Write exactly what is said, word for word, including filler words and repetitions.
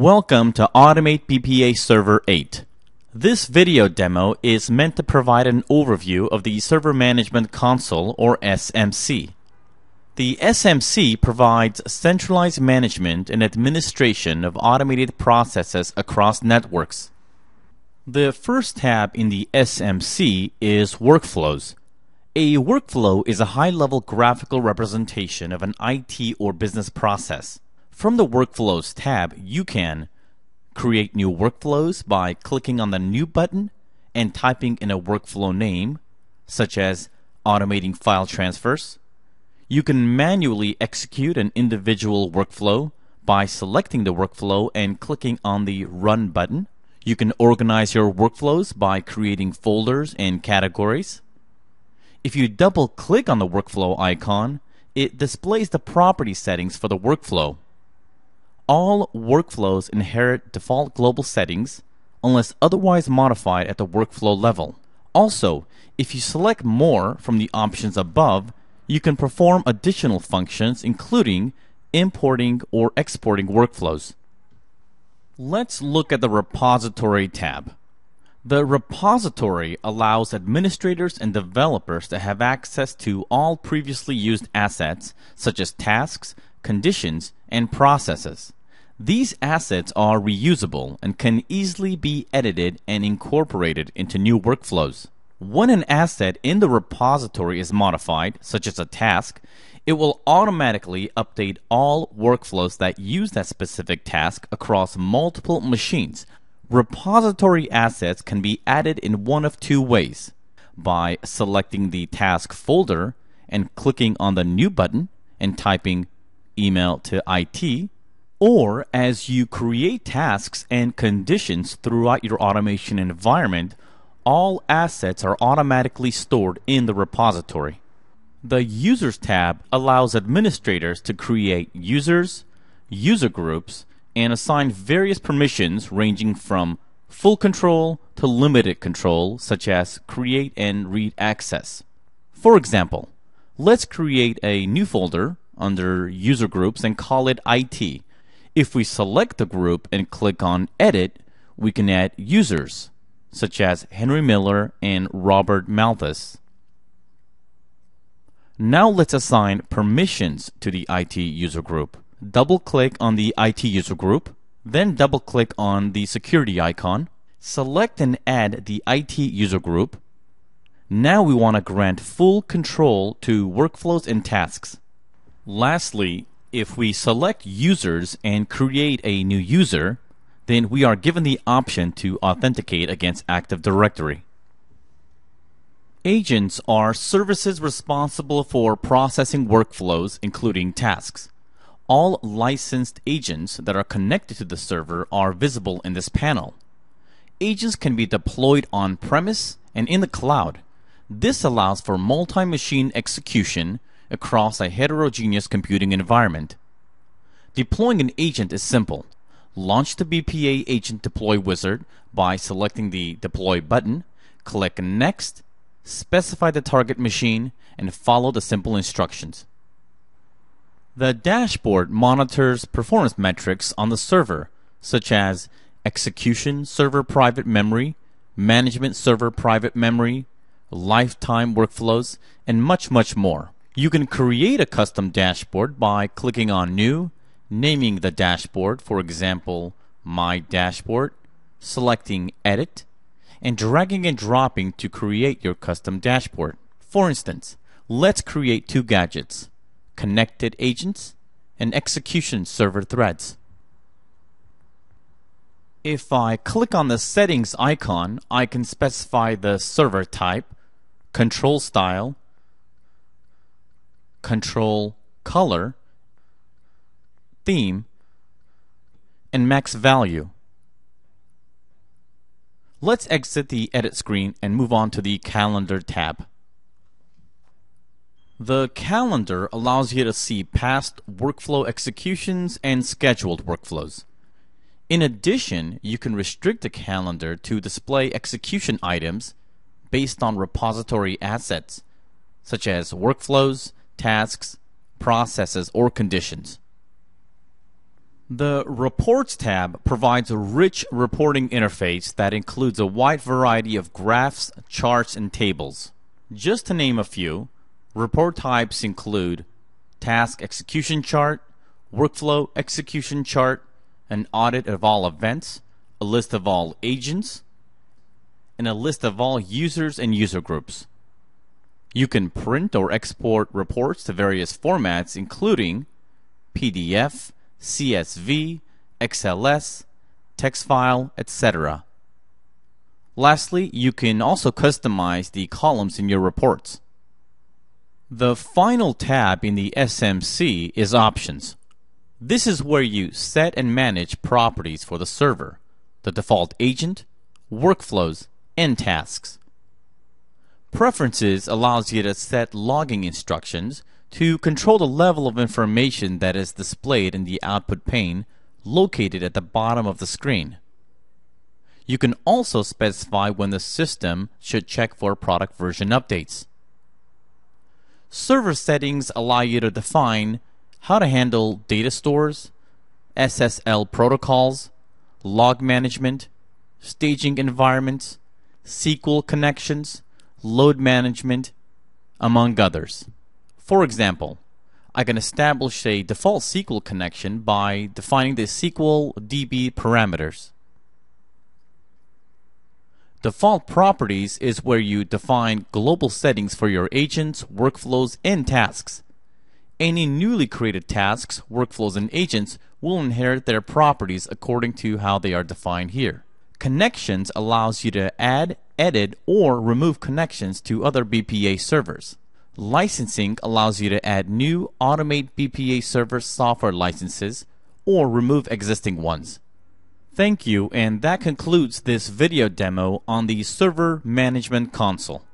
Welcome to Automate B P A Server eight. This video demo is meant to provide an overview of the Server Management Console, or S M C. The S M C provides centralized management and administration of automated processes across networks. The first tab in the S M C is Workflows. A workflow is a high-level graphical representation of an I T or business process. From the Workflows tab, you can create new workflows by clicking on the New button and typing in a workflow name, such as automating file transfers. You can manually execute an individual workflow by selecting the workflow and clicking on the Run button. You can organize your workflows by creating folders and categories. If you double-click on the workflow icon, it displays the property settings for the workflow. All workflows inherit default global settings unless otherwise modified at the workflow level. Also, if you select more from the options above, you can perform additional functions including importing or exporting workflows. Let's look at the Repository tab. The repository allows administrators and developers to have access to all previously used assets such as tasks, conditions, and processes. These assets are reusable and can easily be edited and incorporated into new workflows. When an asset in the repository is modified, such as a task, it will automatically update all workflows that use that specific task across multiple machines. Repository assets can be added in one of two ways: by selecting the task folder and clicking on the New button and typing email to I T, or as you create tasks and conditions throughout your automation environment, all assets are automatically stored in the repository. The Users tab allows administrators to create users, user groups, and assign various permissions ranging from full control to limited control, such as create and read access. For example, let's create a new folder under User Groups and call it I T. If we select the group and click on Edit, we can add users, such as Henry Miller and Robert Malthus. Now let's assign permissions to the I T user group. Double-click on the I T user group, then double-click on the security icon. Select and add the I T user group. Now we want to grant full control to workflows and tasks. Lastly, if we select users and create a new user, then we are given the option to authenticate against Active Directory. Agents are services responsible for processing workflows, including tasks. All licensed agents that are connected to the server are visible in this panel. Agents can be deployed on-premise and in the cloud. This allows for multi-machine execution across a heterogeneous computing environment. Deploying an agent is simple. Launch the B P A Agent Deploy Wizard by selecting the Deploy button, click Next, specify the target machine, and follow the simple instructions. The dashboard monitors performance metrics on the server, such as execution server private memory, management server private memory, lifetime workflows, and much, much more. You can create a custom dashboard by clicking on New, naming the dashboard, for example, My Dashboard, selecting Edit, and dragging and dropping to create your custom dashboard. For instance, let's create two gadgets: connected agents and execution server threads. If I click on the settings icon, I can specify the server type, control style, control color, theme, and max value. Let's exit the edit screen and move on to the Calendar tab. The calendar allows you to see past workflow executions and scheduled workflows. In addition, you can restrict the calendar to display execution items based on repository assets, such as workflows, tasks, processes, or conditions. The Reports tab provides a rich reporting interface that includes a wide variety of graphs, charts, and tables. Just to name a few, report types include Task Execution Chart, Workflow Execution Chart, an audit of all events, a list of all agents, and a list of all users and user groups. You can print or export reports to various formats including P D F, C S V, X L S, text file, et cetera. Lastly, you can also customize the columns in your reports. The final tab in the S M C is Options. This is where you set and manage properties for the server, the default agent, workflows, and tasks. Preferences allows you to set logging instructions to control the level of information that is displayed in the output pane located at the bottom of the screen. You can also specify when the system should check for product version updates. Server settings allow you to define how to handle data stores, S S L protocols, log management, staging environments, S Q L connections, load management, among others. For example, I can establish a default S Q L connection by defining the S Q L D B parameters. Default properties is where you define global settings for your agents, workflows, and tasks. Any newly created tasks, workflows, and agents will inherit their properties according to how they are defined here. Connections allows you to add, edit, or remove connections to other B P A servers. Licensing allows you to add new Automate B P A Server software licenses or remove existing ones. Thank you, and that concludes this video demo on the Server Management Console.